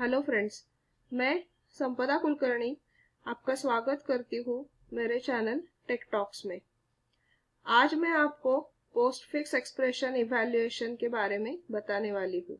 Hello friends, मैं संपदा कुलकर्णी आपका स्वागत करती हूँ मेरे चैनल टेक टॉक्स में। आज मैं आपको पोस्टफिक्स एक्सप्रेशन इवैल्यूएशन के बारे में बताने वाली हूँ।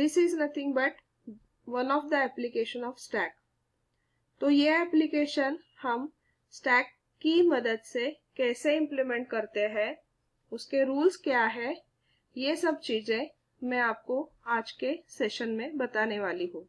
This is nothing but one of the application of stack. तो ये एप्लीकेशन हम स्टैक की मदद से कैसे इम्प्लीमेंट करते हैं, उसके रूल्स क्या है, ये सब चीजें मैं आपको आज के सेशन में बताने वाली हूँ।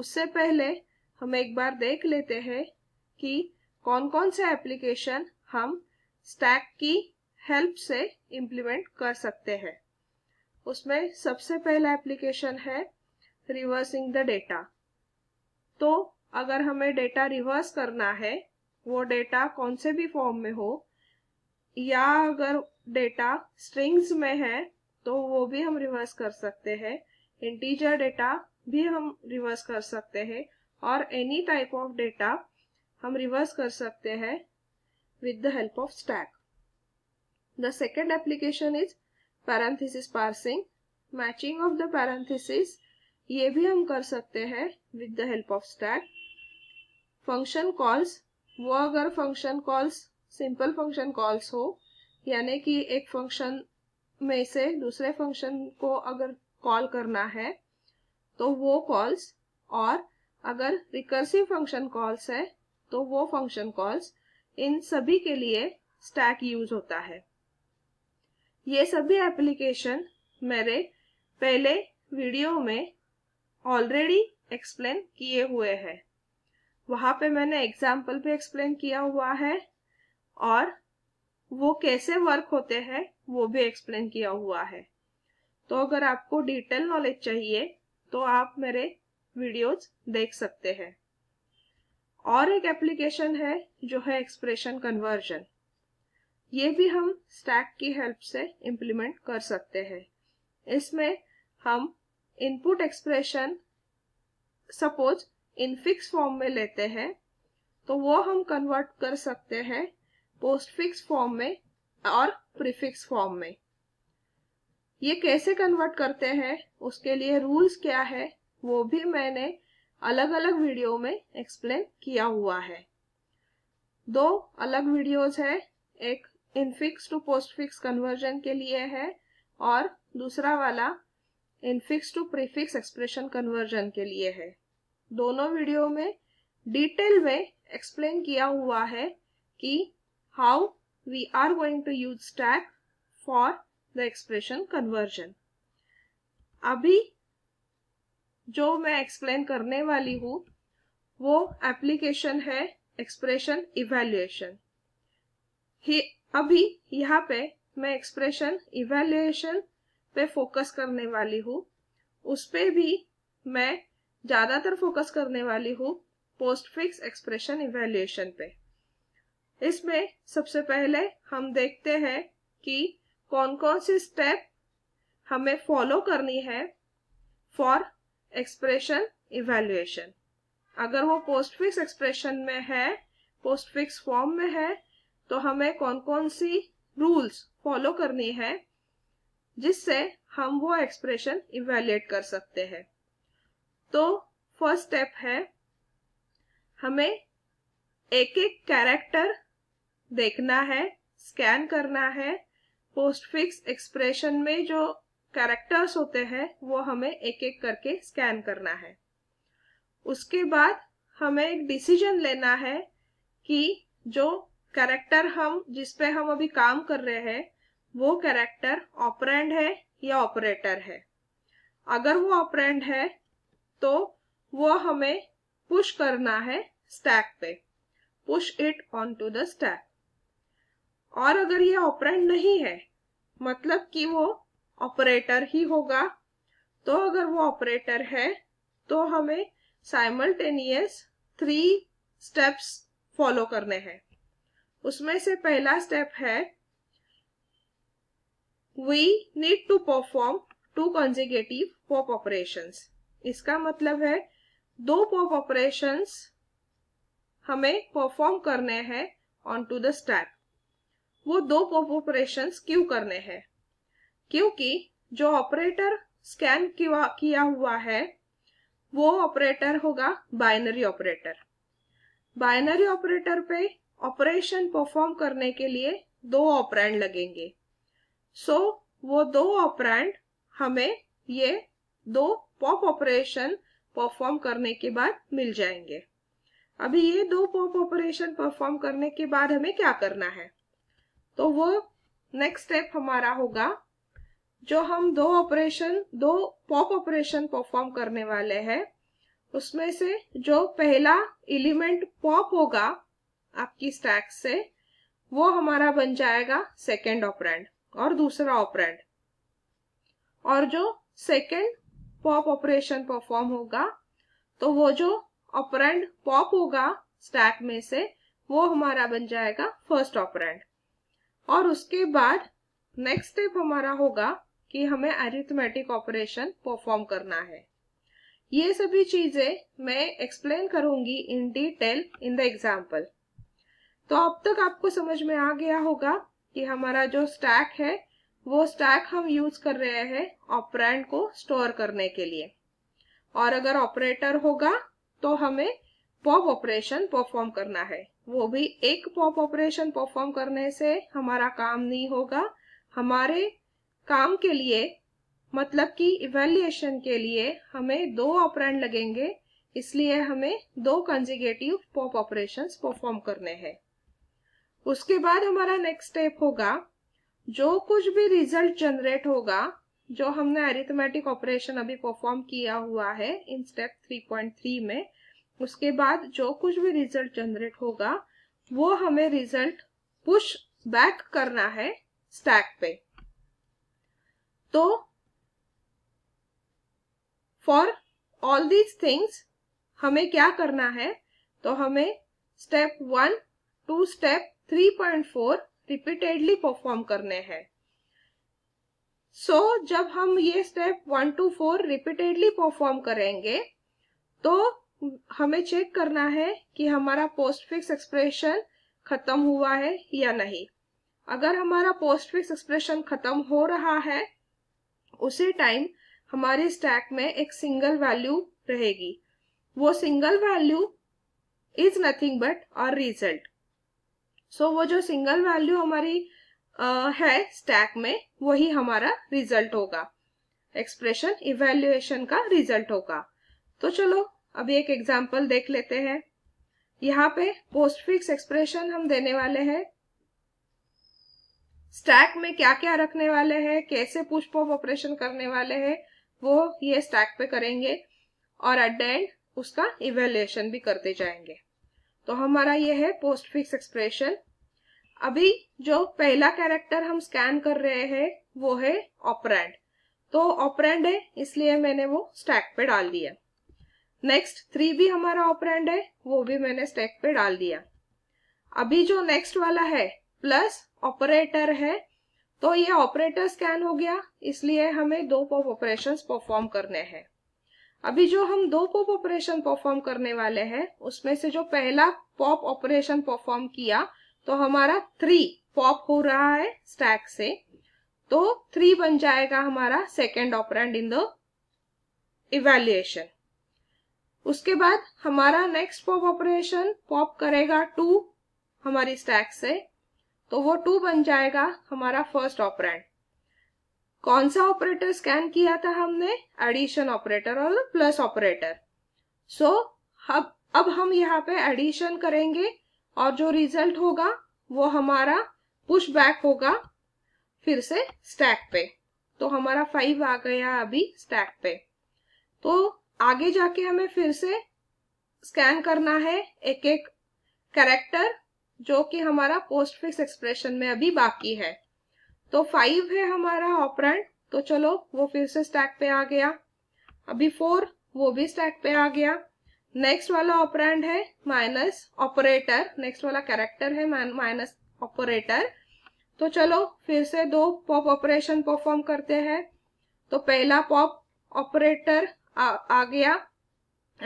उससे पहले हम एक बार देख लेते हैं कि कौन कौन से एप्लीकेशन हम स्टैक की हेल्प से इम्प्लीमेंट कर सकते हैं। उसमें सबसे पहला एप्लीकेशन है रिवर्सिंग द डेटा। तो अगर हमें डेटा रिवर्स करना है, वो डेटा कौन से भी फॉर्म में हो, या अगर डेटा स्ट्रिंग्स में है तो वो भी हम रिवर्स कर सकते हैं, इंटीजर डेटा भी हम रिवर्स कर सकते हैं, और एनी टाइप ऑफ डेटा हम रिवर्स कर सकते हैं with the help of stack. The second application is parenthesis parsing. Matching of the parenthesis ये भी हम कर सकते हैं with the help of stack. Function calls, वो अगर function calls simple function calls हो, यानी कि एक फंक्शन में से दूसरे फंक्शन को अगर कॉल करना है तो वो कॉल्स, और अगर रिकर्सिव फंक्शन कॉल्स है तो वो फंक्शन कॉल्स, इन सभी के लिए स्टैक यूज होता है। ये सभी एप्लीकेशन मेरे पहले वीडियो में ऑलरेडी एक्सप्लेन किए हुए हैं। वहां पे मैंने एग्जाम्पल भी एक्सप्लेन किया हुआ है और वो कैसे वर्क होते हैं वो भी एक्सप्लेन किया हुआ है। तो अगर आपको डिटेल नॉलेज चाहिए तो आप मेरे वीडियोस देख सकते हैं। और एक एप्लीकेशन है जो है एक्सप्रेशन कन्वर्जन। ये भी हम स्टैक की हेल्प से इम्प्लीमेंट कर सकते हैं। इसमें हम input expression suppose infix form में लेते हैं तो वो हम कन्वर्ट कर सकते हैं पोस्टफिक्स फॉर्म में और प्रीफिक्स फॉर्म में। ये कैसे कन्वर्ट करते हैं, उसके लिए रूल्स क्या है, वो भी मैंने अलग अलग वीडियो में एक्सप्लेन किया हुआ है। दो अलग वीडियोस है, एक इनफिक्स टू पोस्टफिक्स कन्वर्जन के लिए है और दूसरा वाला infix to prefix expression conversion के लिए है। दोनों वीडियो में डिटेल में एक्सप्लेन किया हुआ है कि how we are going to use stack for the expression conversion। अभी जो मैं एक्सप्लेन करने वाली हूँ वो एप्लीकेशन है एक्सप्रेशन इवैल्यूएशन। अभी यहाँ पे मैं एक्सप्रेशन इवैल्यूएशन पे फोकस करने वाली हूँ। उस पे भी मैं ज्यादातर फोकस करने वाली हूँ पोस्टफिक्स एक्सप्रेशन इवैल्यूएशन पे। इसमें सबसे पहले हम देखते हैं कि कौन कौन सी स्टेप हमें फॉलो करनी है फॉर एक्सप्रेशन इवैल्यूएशन। अगर वो पोस्टफिक्स एक्सप्रेशन में है, पोस्टफिक्स फॉर्म में है, तो हमें कौन कौन सी रूल्स फॉलो करनी है जिससे हम वो एक्सप्रेशन इवैल्यूएट कर सकते हैं। तो फर्स्ट स्टेप है हमें एक एक कैरेक्टर देखना है, स्कैन करना है। पोस्टफिक्स एक्सप्रेशन में जो कैरेक्टर्स होते हैं वो हमें एक एक करके स्कैन करना है। उसके बाद हमें एक डिसीजन लेना है कि जो कैरेक्टर हम जिस पे हम अभी काम कर रहे हैं वो कैरेक्टर ऑपरेंड है या ऑपरेटर है। अगर वो ऑपरेंड है तो वो हमें पुश करना है स्टैक पे, push it on to the stack. और अगर ये ऑपरेंड नहीं है, मतलब कि वो ऑपरेटर ही होगा, तो अगर वो ऑपरेटर है तो हमें साइमल्टेनियस 3 स्टेप्स फॉलो करने हैं। उसमें से पहला स्टेप है we need to perform 2 consecutive pop operations. इसका मतलब है 2 पॉप ऑपरेशंस हमें परफॉर्म करने हैं ऑन टू द स्टैक। वो 2 पॉप ऑपरेशंस क्यों करने हैं? क्योंकि जो ऑपरेटर स्कैन किया हुआ है वो ऑपरेटर होगा बाइनरी ऑपरेटर। बाइनरी ऑपरेटर पे ऑपरेशन परफॉर्म करने के लिए दो ऑपरेंड लगेंगे। सो वो दो ऑपरेंड हमें ये दो पॉप ऑपरेशन परफॉर्म करने के बाद मिल जाएंगे। अभी ये दो पॉप ऑपरेशन परफॉर्म करने के बाद हमें क्या करना है, तो वो नेक्स्ट स्टेप हमारा होगा। जो हम दो पॉप ऑपरेशन परफॉर्म करने वाले हैं, उसमें से जो पहला एलिमेंट पॉप होगा आपकी स्टैक से, वो हमारा बन जाएगा सेकंड ऑपरेंड और दूसरा ऑपरेंड, और जो सेकंड पॉप ऑपरेशन परफॉर्म होगा तो वो जो ऑपरेंड पॉप होगा स्टैक में से, वो हमारा बन जाएगा फर्स्ट ऑपरेंड। और उसके बाद नेक्स्ट स्टेप हमारा होगा कि हमें अरिथमेटिक ऑपरेशन परफॉर्म करना है। ये सभी चीजें मैं एक्सप्लेन करूंगी in detail in the example. तो अब तक आपको समझ में आ गया होगा कि हमारा जो स्टैक है, वो स्टैक हम यूज कर रहे हैं ऑपरेंड को स्टोर करने के लिए, और अगर ऑपरेटर होगा तो हमें पॉप ऑपरेशन परफॉर्म करना है। वो भी एक पॉप ऑपरेशन परफॉर्म करने से हमारा काम नहीं होगा। हमारे काम के लिए, मतलब कि इवैल्यूएशन के लिए, हमें दो ऑपरेंड लगेंगे, इसलिए हमें दो कंसेक्यूटिव पॉप ऑपरेशंस परफॉर्म करने हैं। उसके बाद हमारा नेक्स्ट स्टेप होगा, जो कुछ भी रिजल्ट जनरेट होगा, जो हमने अरिथमेटिक ऑपरेशन अभी परफॉर्म किया हुआ है इन स्टेप 3.3 में, उसके बाद जो कुछ भी रिजल्ट जनरेट होगा वो हमें रिजल्ट पुश बैक करना है स्टैक पे। तो फॉर ऑल दीज थिंग्स हमें क्या करना है, तो हमें step 1 to step 3.4 repeatedly perform करने हैं। सो जब हम ये स्टेप 1 to 4 रिपीटेडली परफॉर्म करेंगे तो हमें चेक करना है कि हमारा पोस्टफिक्स एक्सप्रेशन खत्म हुआ है या नहीं। अगर हमारा पोस्टफिक्स एक्सप्रेशन खत्म हो रहा है, उसी टाइम हमारे स्टैक में एक सिंगल वैल्यू रहेगी। वो single value is nothing but our result. So वो जो सिंगल वैल्यू हमारी है स्टैक में, वही हमारा रिजल्ट होगा, एक्सप्रेशन इवैल्यूएशन का रिजल्ट होगा। तो चलो अभी एक एग्जांपल देख लेते हैं। यहाँ पे पोस्टफिक्स एक्सप्रेशन हम देने वाले हैं, स्टैक में क्या क्या रखने वाले हैं, कैसे पुश पॉप ऑपरेशन करने वाले हैं, वो ये स्टैक पे करेंगे और एट द एंड उसका इवैल्यूएशन भी करते जाएंगे। तो हमारा ये है पोस्टफिक्स एक्सप्रेशन। अभी जो पहला कैरेक्टर हम स्कैन कर रहे हैं वो है ऑपरेंड, तो ऑपरेंड है इसलिए मैंने वो स्टैक पे डाल दिया। नेक्स्ट 3 भी हमारा ऑपरेंड है, वो भी मैंने स्टैक पे डाल दिया। अभी जो नेक्स्ट वाला है प्लस ऑपरेटर है, तो ये ऑपरेटर स्कैन हो गया, इसलिए हमें दो पॉप ऑपरेशंस परफॉर्म करने हैं। अभी जो हम दो पॉप ऑपरेशन परफॉर्म करने वाले हैं, उसमें से जो पहला पॉप ऑपरेशन परफॉर्म किया तो हमारा 3 पॉप हो रहा है स्टैक से, तो 3 बन जाएगा हमारा second operand in the evaluation. उसके बाद हमारा नेक्स्ट पॉप ऑपरेशन पॉप करेगा 2 हमारी स्टैक से, तो वो 2 बन जाएगा हमारा फर्स्ट ऑपरेंड। कौन सा ऑपरेटर स्कैन किया था हमने? एडिशन ऑपरेटर और प्लस ऑपरेटर। सो अब हम यहाँ पे एडिशन करेंगे और जो रिजल्ट होगा वो हमारा पुश बैक होगा फिर से स्टैक पे। तो हमारा 5 आ गया अभी स्टैक पे। तो आगे जाके हमें फिर से स्कैन करना है एक एक कैरेक्टर जो कि हमारा पोस्टफिक्स एक्सप्रेशन में अभी बाकी है। तो 5 है हमारा ऑपरेंड, तो चलो वो फिर से स्टैक पे आ गया। अभी 4, वो भी स्टैक पे आ गया। नेक्स्ट वाला ऑपरेंड है माइनस ऑपरेटर, नेक्स्ट वाला कैरेक्टर है माइनस ऑपरेटर, तो चलो फिर से 2 पॉप ऑपरेशन परफॉर्म करते हैं। तो पहला पॉप ऑपरेटर आ गया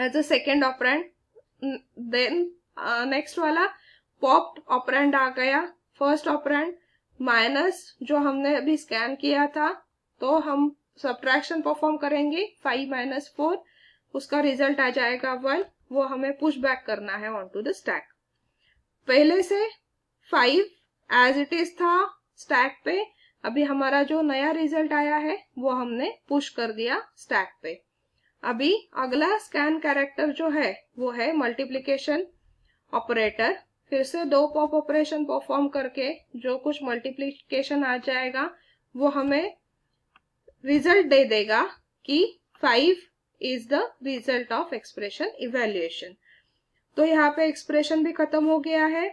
as a second operand, then next वाला पॉप ऑपरेंड आ गया फर्स्ट ऑपरेंड माइनस जो हमने अभी स्कैन किया था, तो हम सब्ट्रैक्शन परफॉर्म करेंगे 5 - 4, उसका रिजल्ट आ जाएगा 1, वो हमें पुश बैक करना है ऑन टू द स्टैक। पहले से 5 एज इट इज था स्टैक पे, अभी हमारा जो नया रिजल्ट आया है वो हमने पुश कर दिया स्टैक पे। अभी अगला स्कैन कैरेक्टर जो है वो है मल्टीप्लिकेशन ऑपरेटर। फिर से 2 पॉप ऑपरेशन परफॉर्म करके जो कुछ मल्टीप्लिकेशन आ जाएगा वो हमें रिजल्ट दे देगा कि 5 is the result of expression evaluation. तो यहाँ पे एक्सप्रेशन भी खत्म हो गया है,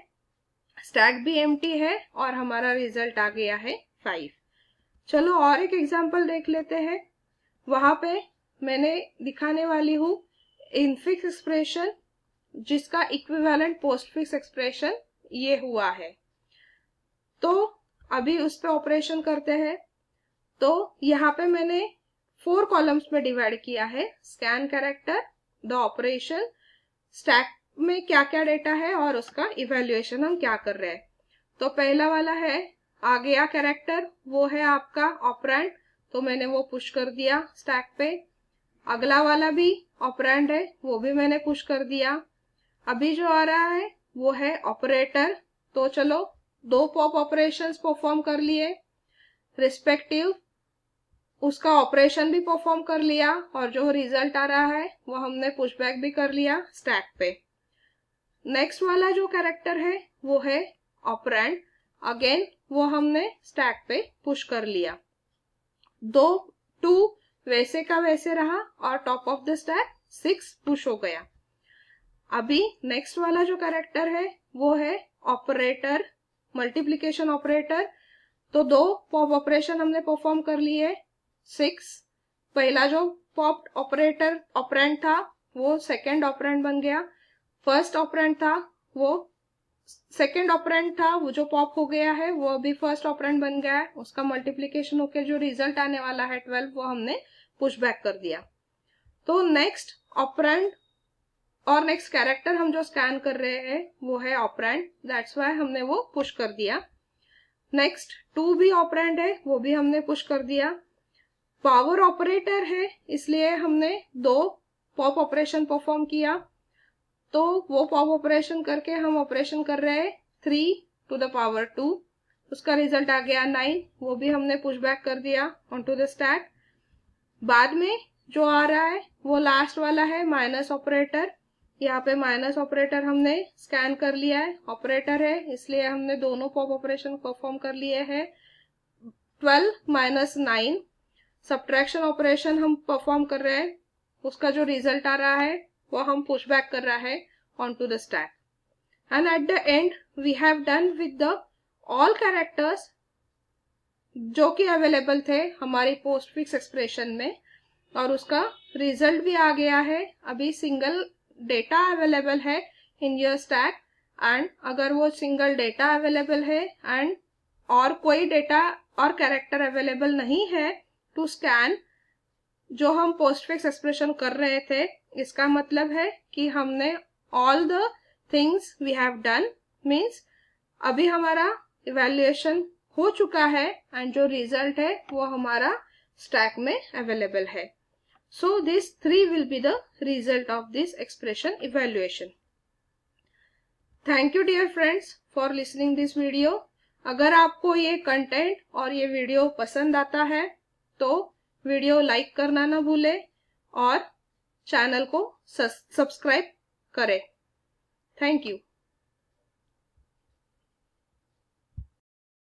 स्टैक भी एम्प्टी है और हमारा रिजल्ट आ गया है 5। चलो और एक एग्जाम्पल देख लेते हैं। वहां पे मैंने दिखाने वाली हूँ इनफिक्स एक्सप्रेशन जिसका इक्विवेलेंट पोस्टफिक्स एक्सप्रेशन ये हुआ है। तो अभी उस पे ऑपरेशन करते हैं। तो यहाँ पे मैंने 4 कॉलम्स में डिवाइड किया है, scan character, the operation, stack में क्या क्या डेटा है और उसका इवेल्युएशन हम क्या कर रहे हैं। तो पहला वाला है आ गया कैरेक्टर, वो है आपका ऑपरेंड, तो मैंने वो पुश कर दिया स्टैक पे। अगला वाला भी ऑपरेंड है, वो भी मैंने पुश कर दिया। अभी जो आ रहा है वो है ऑपरेटर। तो चलो 2 पॉप ऑपरेशंस परफॉर्म कर लिए रिस्पेक्टिव, उसका ऑपरेशन भी परफॉर्म कर लिया और जो रिजल्ट आ रहा है वो हमने पुशबैक भी कर लिया स्टैक पे। नेक्स्ट वाला जो कैरेक्टर है वो है ऑपरेंड, अगेन वो हमने स्टैक पे पुश कर लिया। 2 वैसे का वैसे रहा और top of the stack 6 push हो गया। अभी नेक्स्ट वाला जो कैरेक्टर है वो है ऑपरेटर, मल्टीप्लिकेशन ऑपरेटर। तो 2 पॉप ऑपरेशन हमने परफॉर्म कर लिए 6। पहला जो पॉप ऑपरेटर ऑपरेंड था वो सेकेंड ऑपरेंड बन गया, फर्स्ट ऑपरेंड था वो सेकेंड ऑपरेंड था, वो जो पॉप हो गया है वो अभी फर्स्ट ऑपरेंड बन गया है, उसका मल्टीप्लीकेशन होकर जो रिजल्ट आने वाला है 12 वो हमने पुश बैक कर दिया। तो नेक्स्ट ऑपरेंड और नेक्स्ट कैरेक्टर हम जो स्कैन कर रहे हैं वो है ऑपरेंड, दैट्स वाई हमने वो पुश कर दिया। नेक्स्ट 2 भी ऑपरेंड है, वो भी हमने पुश कर दिया। पावर ऑपरेटर है इसलिए हमने 2 पॉप ऑपरेशन परफॉर्म किया, तो वो पॉप ऑपरेशन करके हम ऑपरेशन कर रहे हैं 3 to the power 2, उसका रिजल्ट आ गया 9, वो भी हमने पुश बैक कर दिया ऑन टू द स्टैक। बाद में जो आ रहा है वो लास्ट वाला है माइनस ऑपरेटर, यहाँ पे माइनस ऑपरेटर हमने स्कैन कर लिया है, ऑपरेटर है इसलिए हमने दोनों पॉप ऑपरेशन परफॉर्म कर लिए हैं 12 - 9। सब्ट्रैक्शन ऑपरेशन हम परफॉर्म कर रहे हैं, उसका जो रिजल्ट आ रहा है वो हम पुश बैक कर रहा है on to the stack. And at the end we have done with the all characters जो कि अवेलेबल थे हमारी पोस्टफिक्स एक्सप्रेशन में और उसका रिजल्ट भी आ गया है। अभी सिंगल डेटा अवेलेबल है इन योर स्टैक, एंड अगर वो सिंगल डेटा अवेलेबल है एंड और कोई डेटा और कैरेक्टर अवेलेबल नहीं है टू स्कैन जो हम पोस्टफिक्स एक्सप्रेशन कर रहे थे, इसका मतलब है कि हमने all the things we have done means अभी हमारा इवेल्युएशन हो चुका है एंड जो रिजल्ट है वो हमारा स्टैक में अवेलेबल है। So this 3 will be the result of this expression evaluation. Thank you dear friends for listening this video. अगर आपको ये कंटेंट और ये वीडियो पसंद आता है तो वीडियो लाइक करना ना भूले और चैनल को सब्सक्राइब करें। Thank you.